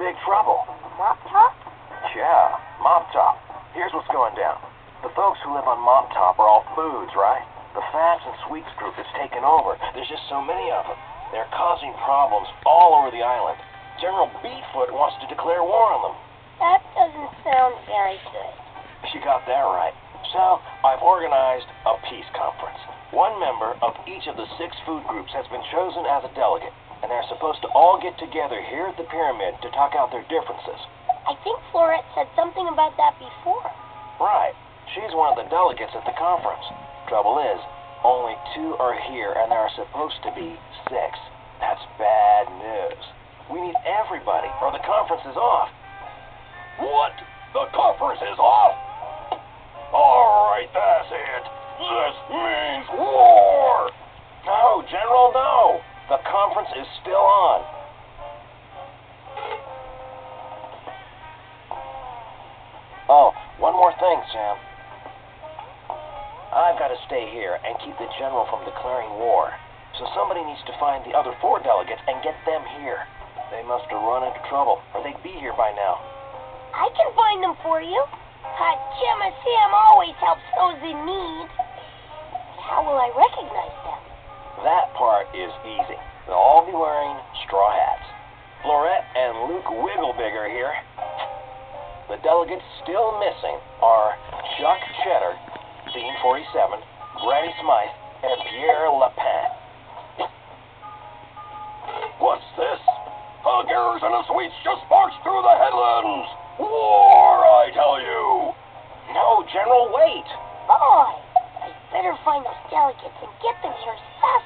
in big trouble. Moptop? Yeah, Moptop. Here's what's going down. The folks who live on Moptop are all foods, right? The Fats and Sweets Troop is taken over. There's just so many of them. They're causing problems all over the island. General Beetfoot wants to declare war on them. That doesn't sound very good. She got that right. So, I've organized a peace conference. One member of each of the 6 food groups has been chosen as a delegate, and they're supposed to all get together here at the pyramid to talk out their differences. I think Florette said something about that before. Right. She's one of the delegates at the conference. Trouble is, only 2 are here, and there are supposed to be 6. That's bad news. We need everybody, or the conference is off. What? The conference is off? All right, that's it. This means war! No, General, no! The conference is still on. Oh, one more thing, Sam. I've got to stay here and keep the General from declaring war. So somebody needs to find the other 4 delegates and get them here. They must have run into trouble, or they'd be here by now. I can find them for you. Pajama Sam always helps those in need. How will I recognize them? That part is easy. They'll all be wearing straw hats. Florette and Luke Wigglebigger here. The delegates still missing are Chuck Cheddar, Dean 47, Granny Smythe, and Pierre Lapin. What's this? A garrison of sweets just marched through the headlands! War, I tell you! No, General, wait! Boy, I'd better find those delegates and get them here as fast